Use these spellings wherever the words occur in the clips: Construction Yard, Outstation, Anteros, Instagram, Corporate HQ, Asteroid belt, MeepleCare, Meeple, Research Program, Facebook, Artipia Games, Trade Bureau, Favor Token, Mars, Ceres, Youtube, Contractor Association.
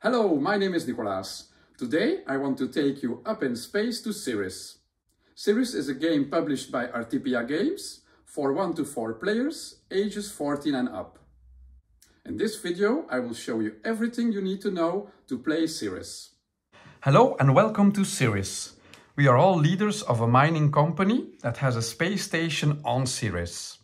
Hello, my name is Nicolas. Today I want to take you up in space to Ceres. Ceres is a game published by Artipia Games for 1 to 4 players, ages 14 and up. In this video, I will show you everything you need to know to play Ceres. Hello and welcome to Ceres. We are all leaders of a mining company that has a space station on Ceres.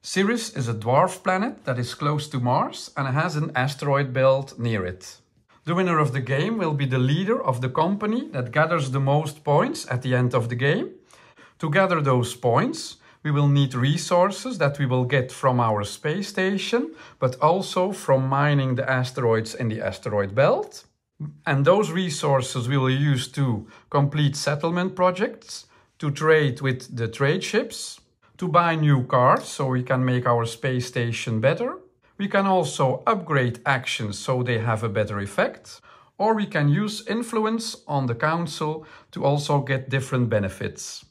Ceres is a dwarf planet that is close to Mars and has an asteroid belt near it. The winner of the game will be the leader of the company that gathers the most points at the end of the game. To gather those points, we will need resources that we will get from our space station, but also from mining the asteroids in the asteroid belt. And those resources we will use to complete settlement projects, to trade with the trade ships, to buy new cars so we can make our space station better. We can also upgrade actions so they have a better effect, or we can use influence on the council to also get different benefits.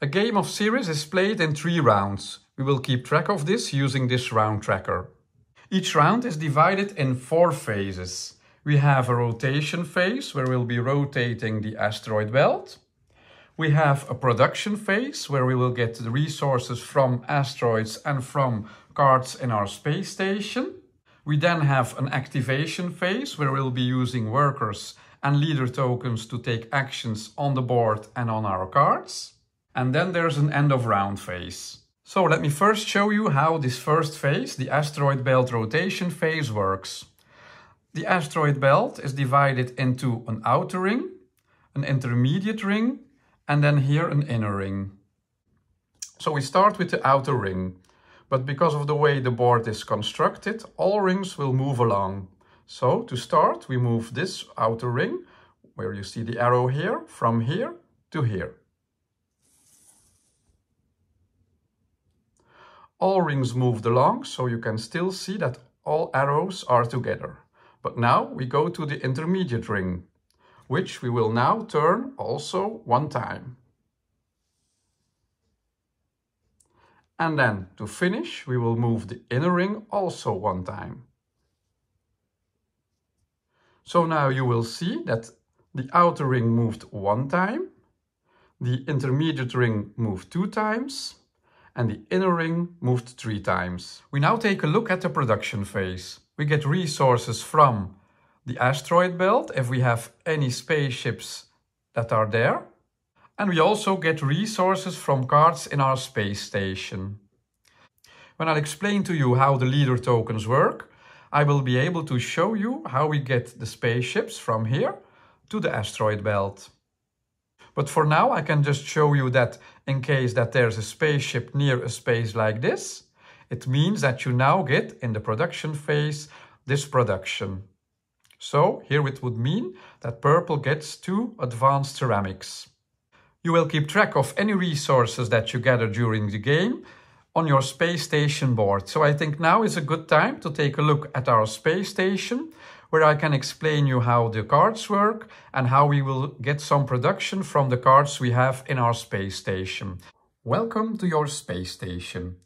A game of Ceres is played in 3 rounds. We will keep track of this using this round tracker. Each round is divided in 4 phases. We have a rotation phase where we'll be rotating the asteroid belt. We have a production phase where we will get the resources from asteroids and from cards in our space station. We then have an activation phase where we'll be using workers and leader tokens to take actions on the board and on our cards. And then there's an end of round phase. So let me first show you how this first phase, the asteroid belt rotation phase, works. The asteroid belt is divided into an outer ring, an intermediate ring, and then here an inner ring. So we start with the outer ring, but because of the way the board is constructed, all rings will move along. So to start, we move this outer ring, where you see the arrow here, from here to here. All rings moved along, so you can still see that all arrows are together. But now we go to the intermediate ring, which we will now turn also 1 time. And then to finish, we will move the inner ring also 1 time. So now you will see that the outer ring moved 1 time, the intermediate ring moved 2 times, and the inner ring moved 3 times. We now take a look at the production phase. We get resources from the asteroid belt, if we have any spaceships that are there. And we also get resources from cards in our space station. When I'll explain to you how the leader tokens work, I will be able to show you how we get the spaceships from here to the asteroid belt. But for now, I can just show you that in case that there's a spaceship near a space like this, it means that you now get, in the production phase, this production. So here it would mean that purple gets 2 advanced ceramics. You will keep track of any resources that you gather during the game on your space station board. So I think now is a good time to take a look at our space station, where I can explain you how the cards work and how we will get some production from the cards we have in our space station. Welcome to your space station.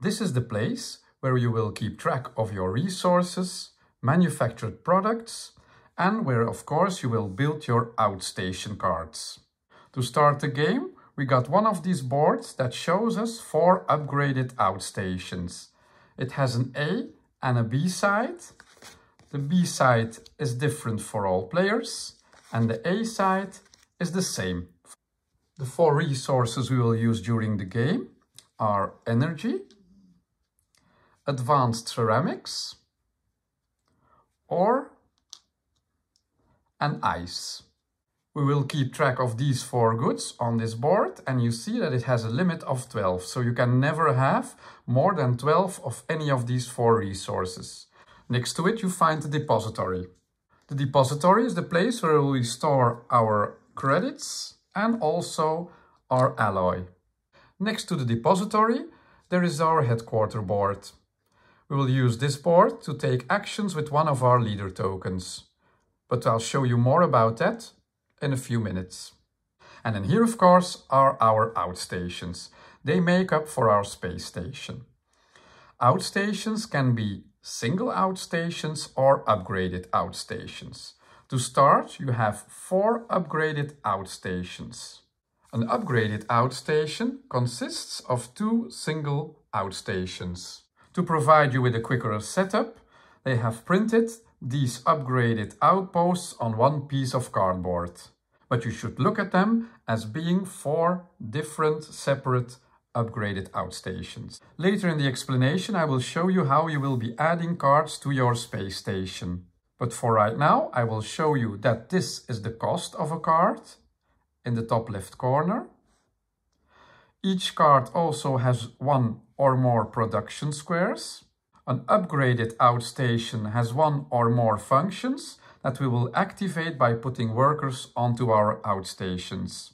This is the place where you will keep track of your resources, manufactured products, and where, of course, you will build your outstation cards. To start the game, we got one of these boards that shows us 4 upgraded outstations. It has an A and a B side. The B side is different for all players, and the A side is the same. The 4 resources we will use during the game are energy, advanced ceramics, ore, and ice. We will keep track of these 4 goods on this board, and you see that it has a limit of 12, so you can never have more than 12 of any of these 4 resources. Next to it you find the depository. The depository is the place where we store our credits and also our alloy. Next to the depository there is our headquarter board. We will use this board to take actions with 1 of our leader tokens. But I'll show you more about that in a few minutes. And then here, of course, are our outstations. They make up for our space station. Outstations can be single outstations or upgraded outstations. To start, you have 4 upgraded outstations. An upgraded outstation consists of 2 single outstations. To provide you with a quicker setup, they have printed these upgraded outposts on one piece of cardboard. But you should look at them as being 4 different separate upgraded outstations. Later in the explanation, I will show you how you will be adding cards to your space station. But for right now, I will show you that this is the cost of a card in the top left corner. Each card also has 1 or more production squares. An upgraded outstation has 1 or more functions that we will activate by putting workers onto our outstations.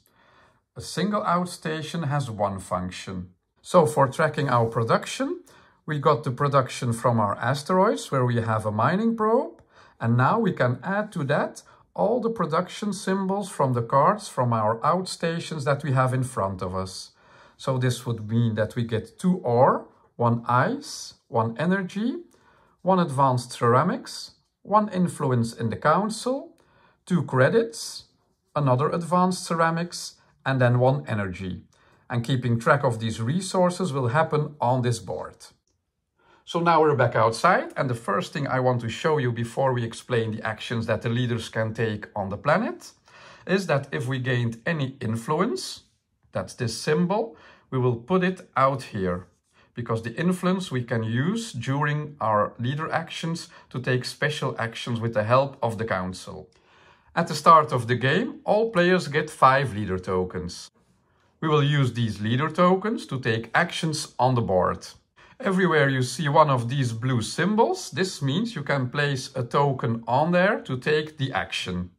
A single outstation has 1 function. So for tracking our production, we got the production from our asteroids where we have a mining probe, and now we can add to that all the production symbols from the cards from our outstations that we have in front of us. So this would mean that we get 2 ore, 1 ice, 1 energy, 1 advanced ceramics, 1 influence in the council, 2 credits, another advanced ceramics, and then 1 energy. And keeping track of these resources will happen on this board. So now we're back outside, and the first thing I want to show you before we explain the actions that the leaders can take on the planet is that if we gained any influence, that's this symbol, we will put it out here, because the influence we can use during our leader actions to take special actions with the help of the council. At the start of the game, all players get 5 leader tokens. We will use these leader tokens to take actions on the board. Everywhere you see one of these blue symbols, this means you can place a token on there to take the action.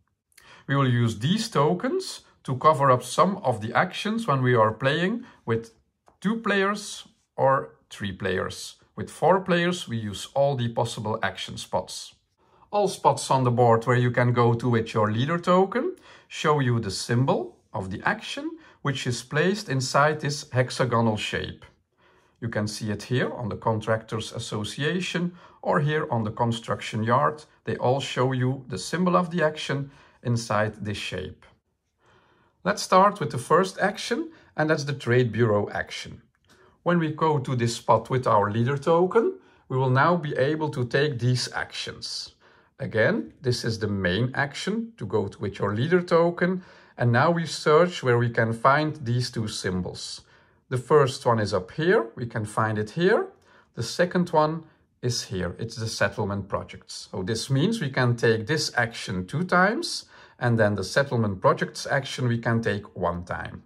We will use these tokens to cover up some of the actions when we are playing with 2 players or 3 players. With 4 players, we use all the possible action spots. All spots on the board where you can go to with your leader token show you the symbol of the action, which is placed inside this hexagonal shape. You can see it here on the Contractors Association or here on the construction yard. They all show you the symbol of the action inside this shape. Let's start with the first action, and that's the Trade Bureau action. When we go to this spot with our leader token, we will now be able to take these actions. Again, this is the main action to go to with your leader token, and now we search where we can find these 2 symbols. The first one is up here, we can find it here. The second one is here, it's the settlement projects. So this means we can take this action 2 times, and then the settlement projects action we can take 1 time.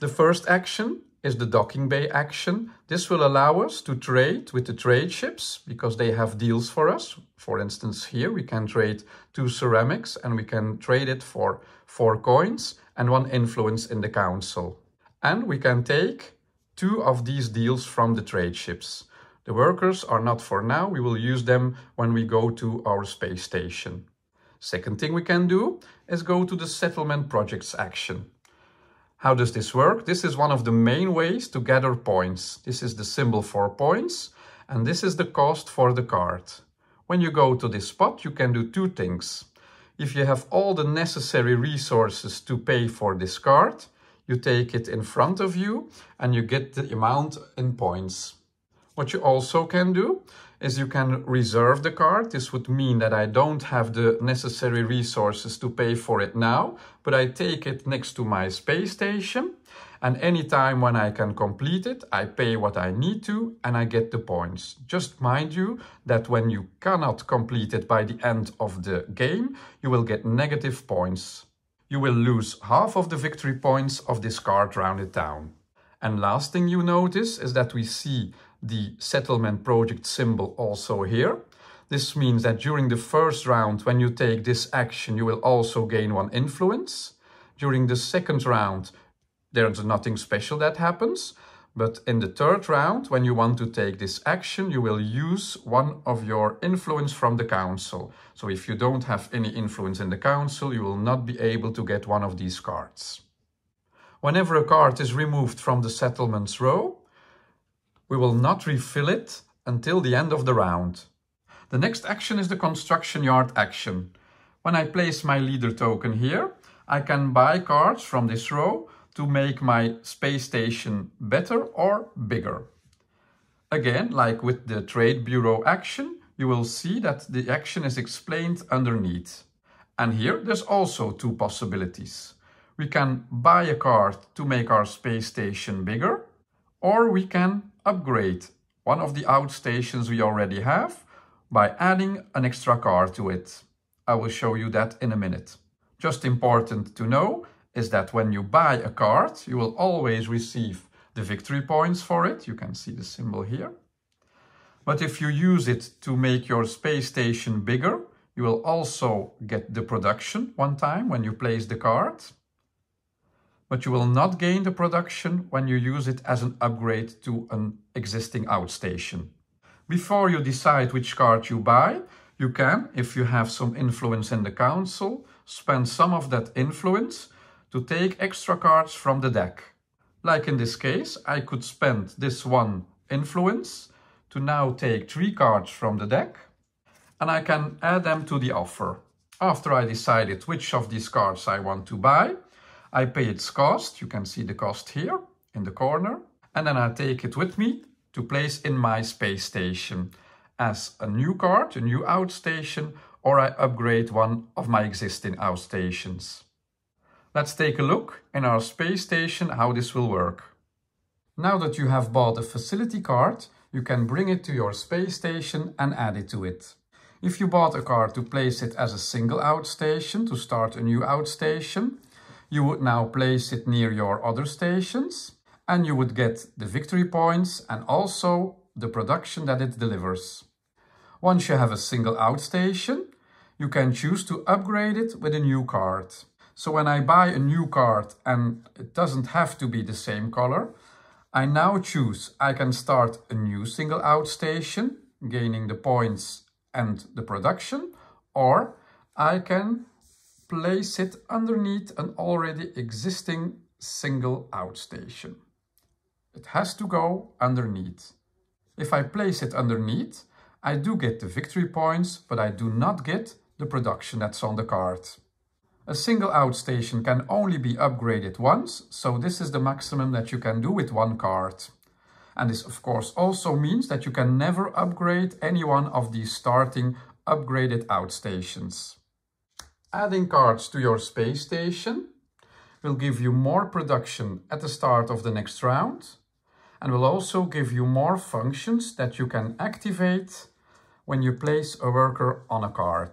The first action is the docking bay action. This will allow us to trade with the trade ships because they have deals for us. For instance, here we can trade 2 ceramics and we can trade it for 4 coins and 1 influence in the council. And we can take 2 of these deals from the trade ships. The workers are not for now, we will use them when we go to our space station. Second thing we can do is go to the settlement projects action. How does this work? This is one of the main ways to gather points. This is the symbol for points, and this is the cost for the card. When you go to this spot, you can do 2 things. If you have all the necessary resources to pay for this card, you take it in front of you and you get the amount in points. What you also can do is you can reserve the card. This would mean that I don't have the necessary resources to pay for it now, but I take it next to my space station, and anytime when I can complete it, I pay what I need to and I get the points. Just mind you that when you cannot complete it by the end of the game, you will get negative points. You will lose half of the victory points of this card rounded down. And last thing you notice is that we see the settlement project symbol also here. This means that during the first round, when you take this action, you will also gain 1 influence. During the second round, there's nothing special that happens. But in the third round, when you want to take this action, you will use 1 of your influence from the council. So if you don't have any influence in the council, you will not be able to get 1 of these cards. Whenever a card is removed from the settlements row, we will not refill it until the end of the round. The next action is the construction yard action. When I place my leader token here, I can buy cards from this row to make my space station better or bigger. Again, like with the Trade Bureau action, you will see that the action is explained underneath. And here there's also two possibilities. We can buy a card to make our space station bigger, or we can upgrade one of the outstations we already have by adding an extra card to it. I will show you that in a minute. Just important to know is that when you buy a card, you will always receive the victory points for it. You can see the symbol here. But if you use it to make your space station bigger, you will also get the production one time when you place the card. But you will not gain the production when you use it as an upgrade to an existing outstation. Before you decide which card you buy, you can, if you have some influence in the council, spend some of that influence to take extra cards from the deck. Like in this case, I could spend this one influence to now take 3 cards from the deck, and I can add them to the offer. After I decided which of these cards I want to buy, I pay its cost. You can see the cost here in the corner, and then I take it with me to place in my space station as a new card, a new outstation, or I upgrade one of my existing outstations. Let's take a look in our space station how this will work. Now that you have bought a facility card, you can bring it to your space station and add it to it. If you bought a card to place it as a single outstation to start a new outstation, you would now place it near your other stations, and you would get the victory points and also the production that it delivers. Once you have a single outstation, you can choose to upgrade it with a new card. So when I buy a new card, and it doesn't have to be the same color, I now choose I can start a new single outstation, gaining the points and the production, or I can place it underneath an already existing single outstation. It has to go underneath. If I place it underneath, I do get the victory points, but I do not get the production that's on the card. A single outstation can only be upgraded once, so this is the maximum that you can do with one card. And this of course also means that you can never upgrade any one of these starting upgraded outstations. Adding cards to your space station will give you more production at the start of the next round, and will also give you more functions that you can activate when you place a worker on a card.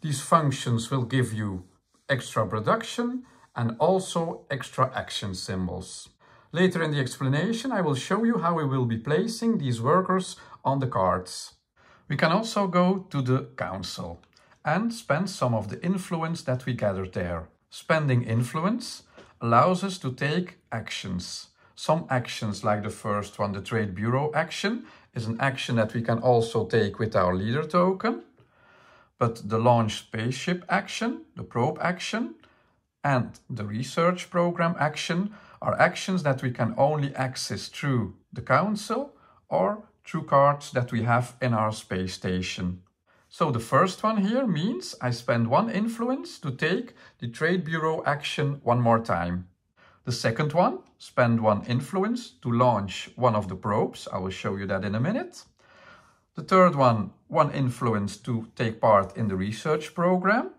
These functions will give you extra production and also extra action symbols. Later in the explanation, I will show you how we will be placing these workers on the cards. We can also go to the council and spend some of the influence that we gathered there. Spending influence allows us to take actions. Some actions, like the first one, the Trade Bureau action, is an action that we can also take with our leader token. But the Launch Spaceship action, the Probe action, and the Research Program action are actions that we can only access through the council or through cards that we have in our space station. So the first one here means I spend one influence to take the Trade Bureau action one more time. The second one, spend one influence to launch one of the probes. I will show you that in a minute. The third one, one influence to take part in the research program.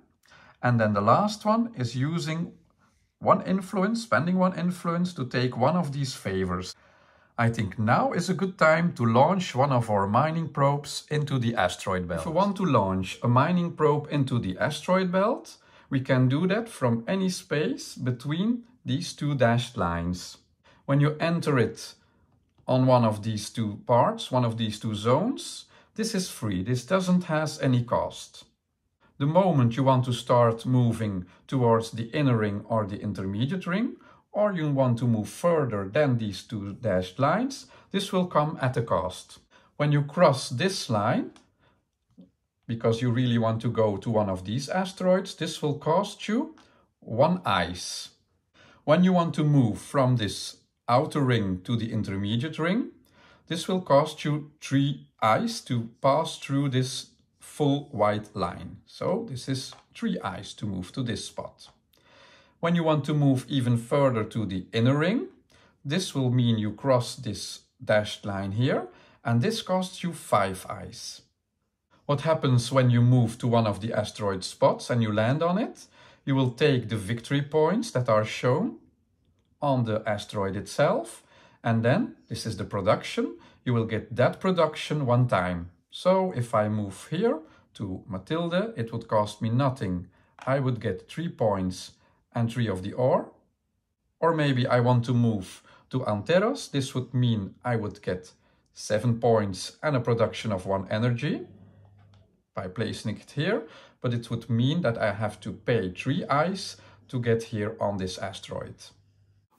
And then the last one is using one influence, spending one influence to take one of these favors. I think now is a good time to launch one of our mining probes into the asteroid belt. If we want to launch a mining probe into the asteroid belt, we can do that from any space between these two dashed lines. When you enter it on one of these two parts, one of these two zones, this is free. This doesn't have any cost. The moment you want to start moving towards the inner ring or the intermediate ring, or you want to move further than these two dashed lines, this will come at a cost. When you cross this line, because you really want to go to one of these asteroids, this will cost you 1 ice. When you want to move from this outer ring to the intermediate ring, This will cost you 3 eyes to pass through this full white line. So this is 3 eyes to move to this spot. When you want to move even further to the inner ring, this will mean you cross this dashed line here, and this costs you 5 eyes. What happens when you move to one of the asteroid spots and you land on it? You will take the victory points that are shown on the asteroid itself, and then, this is the production, you will get that production 1 time. So if I move here to Matilda, it would cost me nothing. I would get 3 points and 3 of the ore. Or maybe I want to move to Anteros. This would mean I would get 7 points and a production of 1 energy by placing it here, but it would mean that I have to pay 3 eyes to get here on this asteroid.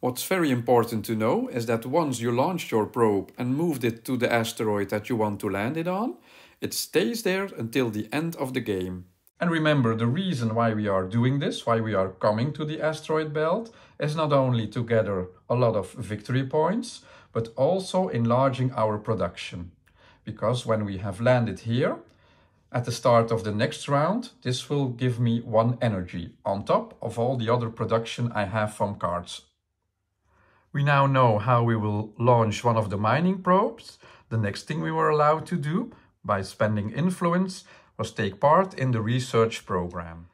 What's very important to know is that once you launched your probe and moved it to the asteroid that you want to land it on, it stays there until the end of the game. And remember, the reason why we are doing this, why we are coming to the asteroid belt, is not only to gather a lot of victory points, but also enlarging our production. Because when we have landed here, at the start of the next round, this will give me 1 energy on top of all the other production I have from cards. We now know how we will launch one of the mining probes. The next thing we were allowed to do, by spending influence, was take part in the research program.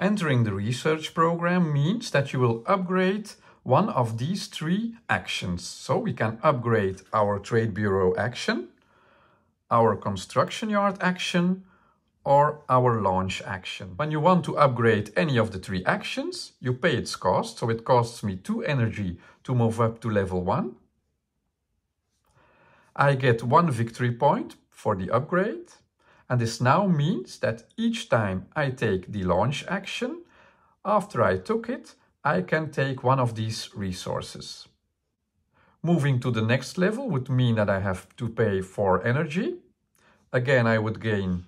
Entering the research program means that you will upgrade one of these 3 actions. So we can upgrade our trade bureau action, our construction yard action, or our launch action. When you want to upgrade any of the 3 actions, you pay its cost. So it costs me 2 energy to move up to level 1. I get 1 victory point for the upgrade. And this now means that each time I take the launch action, after I took it, I can take one of these resources. Moving to the next level would mean that I have to pay 4 energy. Again, I would gain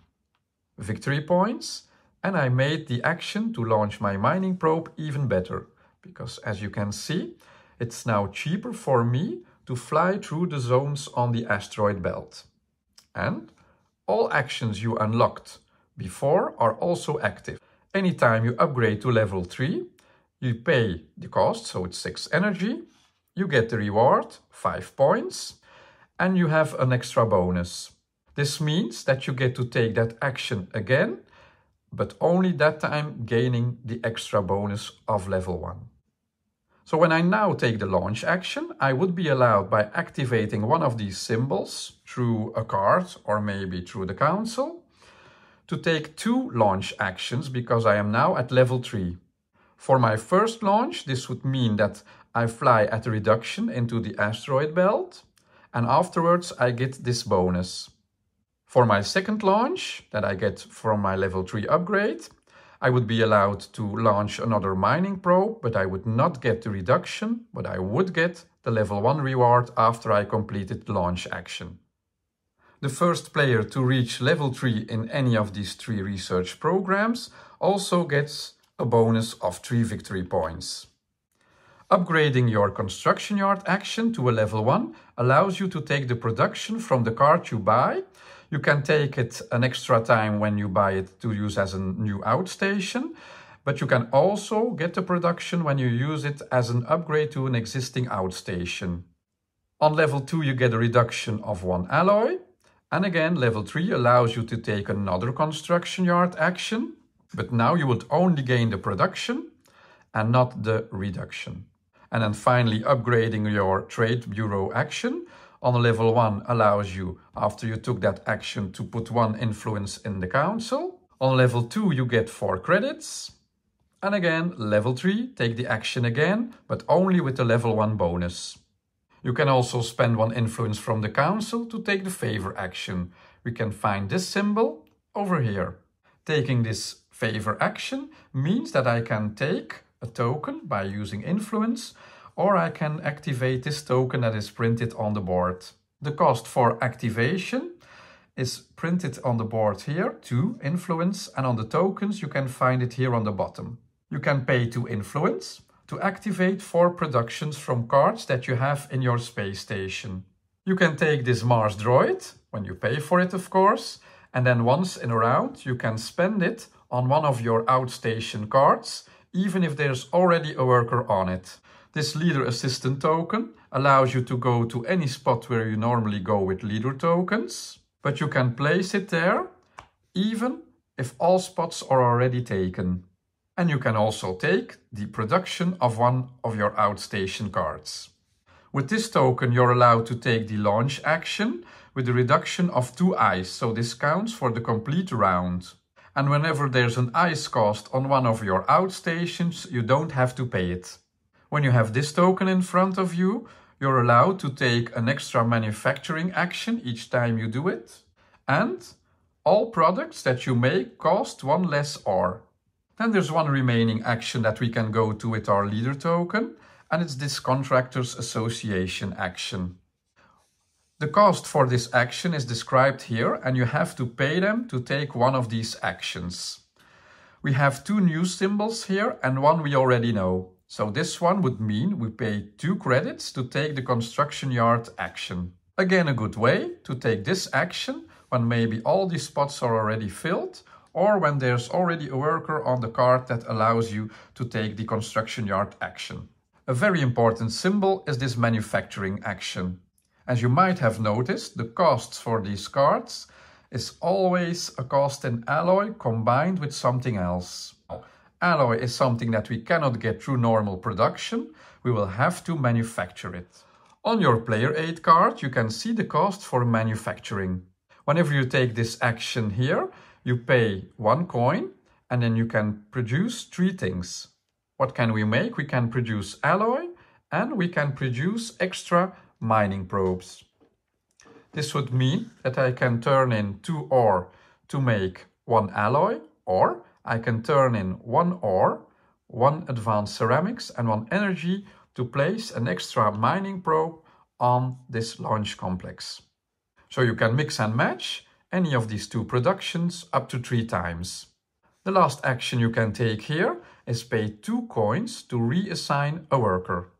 victory points, and I made the action to launch my mining probe even better, because as you can see, it's now cheaper for me to fly through the zones on the asteroid belt. And all actions you unlocked before are also active. Anytime you upgrade to level 3, you pay the cost, so it's 6 energy, you get the reward, 5 points, and you have an extra bonus. This means that you get to take that action again, but only that time gaining the extra bonus of level 1. So when I now take the launch action, I would be allowed, by activating one of these symbols through a card or maybe through the council, to take 2 launch actions because I am now at level 3. For my first launch, this would mean that I fly at a reduction into the asteroid belt, and afterwards I get this bonus. For my second launch, that I get from my level 3 upgrade, I would be allowed to launch another mining probe, but I would not get the reduction, but I would get the level 1 reward after I completed the launch action. The first player to reach level 3 in any of these 3 research programs also gets a bonus of 3 victory points. Upgrading your construction yard action to a level 1 allows you to take the production from the card you buy. You can take it an extra time when you buy it to use as a new outstation, but you can also get the production when you use it as an upgrade to an existing outstation. On level 2 you get a reduction of 1 alloy, and again level 3 allows you to take another construction yard action, but now you would only gain the production and not the reduction. And then finally, upgrading your trade bureau action on a level 1 allows you, after you took that action, to put 1 influence in the council. On level 2 you get 4 credits. And again, level 3, take the action again, but only with the level 1 bonus. You can also spend 1 influence from the council to take the favor action. We can find this symbol over here. Taking this favor action means that I can take a token by using influence, or I can activate this token that is printed on the board. The cost for activation is printed on the board here, 2 influence, and on the tokens you can find it here on the bottom. You can pay 2 influence to activate 4 productions from cards that you have in your space station. You can take this Mars droid, when you pay for it of course, and then once in a round you can spend it on one of your outstation cards, even if there's already a worker on it. This leader assistant token allows you to go to any spot where you normally go with leader tokens, but you can place it there, even if all spots are already taken. And you can also take the production of one of your outstation cards. With this token you're allowed to take the launch action with a reduction of 2 ice, so this counts for the complete round. And whenever there's an ice cost on one of your outstations, you don't have to pay it. When you have this token in front of you, you're allowed to take an extra manufacturing action each time you do it. And all products that you make cost 1 less R. Then there's one remaining action that we can go to with our leader token, and it's this Contractors Association action. The cost for this action is described here, and you have to pay them to take one of these actions. We have 2 new symbols here and one we already know. So this one would mean we pay 2 credits to take the Construction Yard action. Again, a good way to take this action when maybe all these spots are already filled, or when there's already a worker on the card that allows you to take the Construction Yard action. A very important symbol is this Manufacturing action. As you might have noticed, the costs for these cards is always a cost in alloy combined with something else. Alloy is something that we cannot get through normal production, we will have to manufacture it. On your Player Aid card you can see the cost for manufacturing. Whenever you take this action here, you pay 1 coin and then you can produce 3 things. What can we make? We can produce alloy and we can produce extra mining probes. This would mean that I can turn in 2 ore to make 1 alloy, or I can turn in 1 ore, 1 advanced ceramics and 1 energy to place an extra mining probe on this launch complex. So you can mix and match any of these 2 productions up to 3 times. The last action you can take here is pay 2 coins to reassign a worker.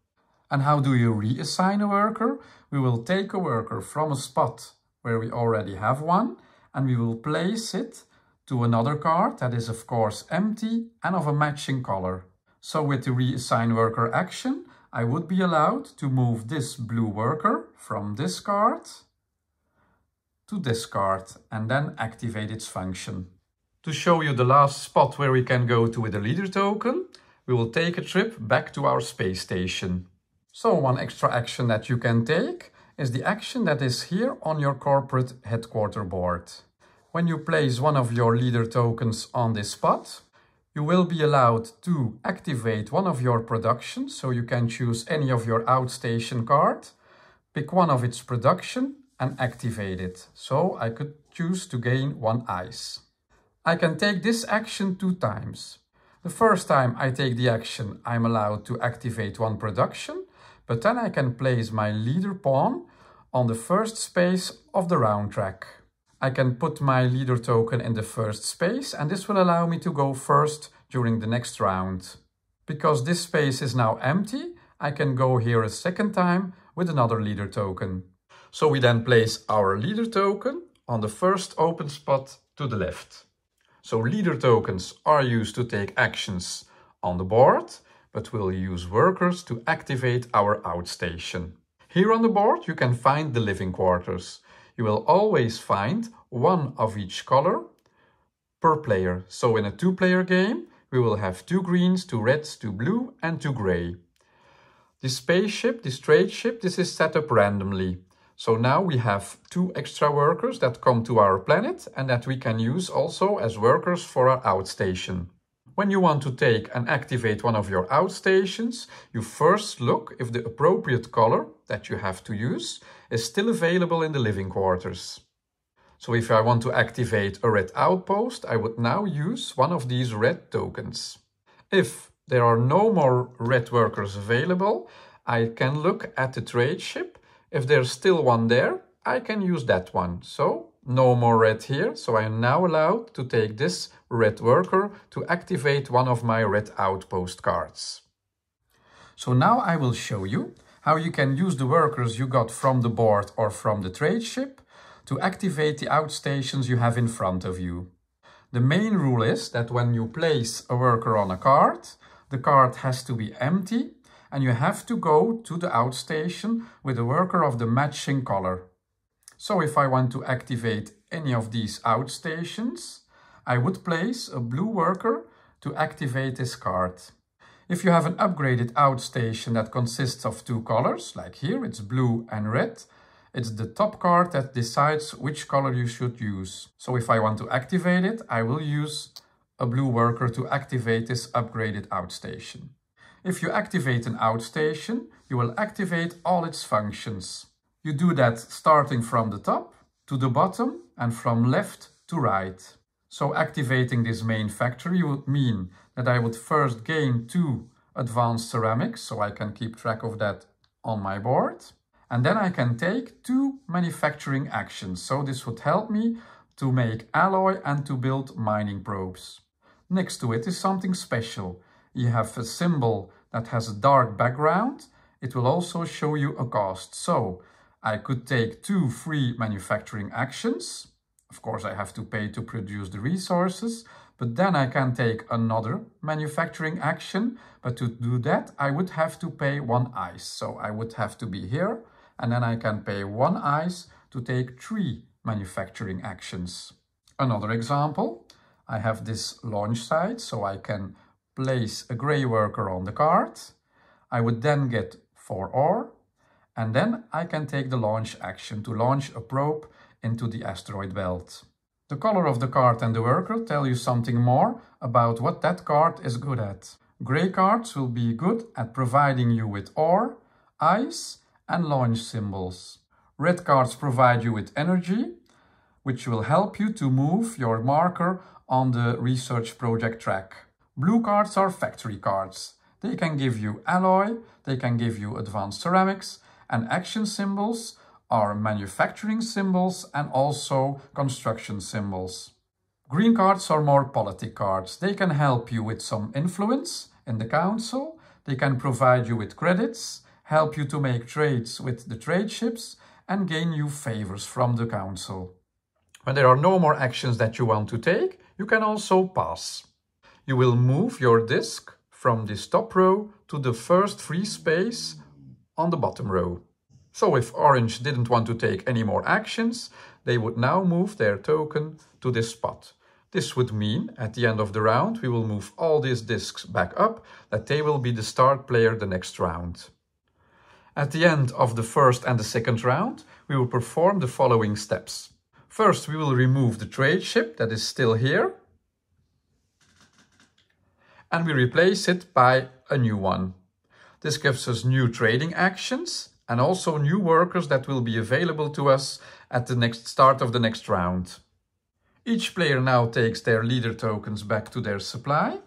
And how do you reassign a worker? We will take a worker from a spot where we already have one, and we will place it to another card that is of course empty and of a matching color. So with the reassign worker action, I would be allowed to move this blue worker from this card to this card and then activate its function. To show you the last spot where we can go to with the leader token, we will take a trip back to our space station. So one extra action that you can take is the action that is here on your corporate headquarter board. When you place one of your leader tokens on this spot, you will be allowed to activate one of your productions, so you can choose any of your outstation card, pick one of its production and activate it. So I could choose to gain 1 ice. I can take this action 2 times. The first time I take the action, I'm allowed to activate 1 production, but then I can place my leader pawn on the first space of the round track. I can put my leader token in the first space, and this will allow me to go first during the next round. Because this space is now empty, I can go here a second time with another leader token. So we then place our leader token on the first open spot to the left. So leader tokens are used to take actions on the board, but we'll use workers to activate our outstation. Here on the board you can find the living quarters. You will always find 1 of each color per player. So in a 2-player game we will have 2 greens, 2 reds, 2 blue and 2 grey. This spaceship, this trade ship, this is set up randomly. So now we have 2 extra workers that come to our planet and that we can use also as workers for our outstation. When you want to take and activate one of your outstations, you first look if the appropriate color that you have to use is still available in the living quarters. So if I want to activate a red outpost, I would now use one of these red tokens. If there are no more red workers available, I can look at the trade ship. If there's still one there, I can use that one. So no more red here, so I am now allowed to take this red worker to activate one of my red outpost cards. So now I will show you how you can use the workers you got from the board or from the trade ship to activate the outstations you have in front of you. The main rule is that when you place a worker on a card, the card has to be empty and you have to go to the outstation with a worker of the matching color. So if I want to activate any of these outstations, I would place a blue worker to activate this card. If you have an upgraded outstation that consists of two colors, like here it's blue and red, it's the top card that decides which color you should use. So if I want to activate it, I will use a blue worker to activate this upgraded outstation. If you activate an outstation, you will activate all its functions. You do that starting from the top to the bottom and from left to right. So activating this main factory would mean that I would first gain 2 advanced ceramics, so I can keep track of that on my board. And then I can take 2 manufacturing actions, so this would help me to make alloy and to build mining probes. Next to it is something special. You have a symbol that has a dark background. It will also show you a cost. So I could take 2 free manufacturing actions. Of course, I have to pay to produce the resources, but then I can take another manufacturing action. But to do that, I would have to pay 1 ice. So I would have to be here, and then I can pay 1 ice to take 3 manufacturing actions. Another example, I have this launch site, so I can place a gray worker on the card. I would then get 4 ore, and then I can take the launch action to launch a probe into the asteroid belt. The color of the card and the worker tell you something more about what that card is good at. Gray cards will be good at providing you with ore, ice and launch symbols. Red cards provide you with energy, which will help you to move your marker on the research project track. Blue cards are factory cards. They can give you alloy, they can give you advanced ceramics, and action symbols are manufacturing symbols and also construction symbols. Green cards are more politic cards. They can help you with some influence in the council. They can provide you with credits, help you to make trades with the trade ships and gain you favors from the council. When there are no more actions that you want to take, you can also pass. You will move your disk from this top row to the first free space on the bottom row. So if Orange didn't want to take any more actions, they would now move their token to this spot. This would mean at the end of the round, we will move all these discs back up, that they will be the start player the next round. At the end of the first and the second round, we will perform the following steps. First, we will remove the trade ship that is still here, and we replace it by a new one. This gives us new trading actions and also new workers that will be available to us at the next start of the next round. Each player now takes their leader tokens back to their supply.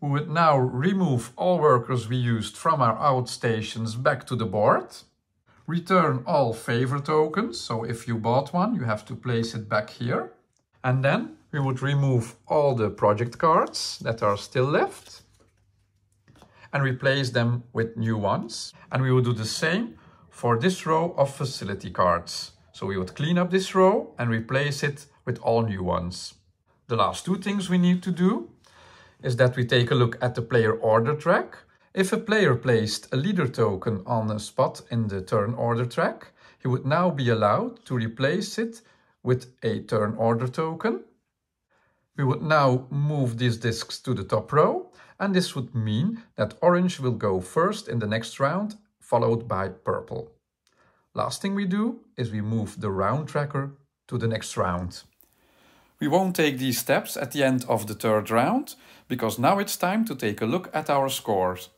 We would now remove all workers we used from our outstations back to the board. Return all favor tokens, so if you bought one, you have to place it back here. And then we would remove all the project cards that are still left and replace them with new ones. And we will do the same for this row of facility cards. So we would clean up this row and replace it with all new ones. The last 2 things we need to do is that we take a look at the player order track. If a player placed a leader token on a spot in the turn order track, he would now be allowed to replace it with a turn order token. We would now move these discs to the top row, and this would mean that Orange will go first in the next round, followed by Purple. Last thing we do is we move the round tracker to the next round. We won't take these steps at the end of the 3rd round, because now it's time to take a look at our scores.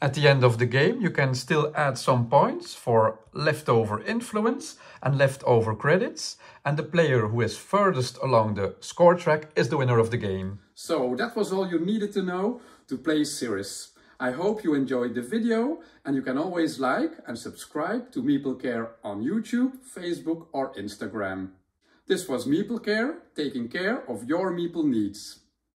At the end of the game, you can still add some points for leftover influence and leftover credits, and the player who is furthest along the score track is the winner of the game. So that was all you needed to know to play Ceres. I hope you enjoyed the video, and you can always like and subscribe to MeepleCare on YouTube, Facebook or Instagram. This was MeepleCare, taking care of your Meeple needs.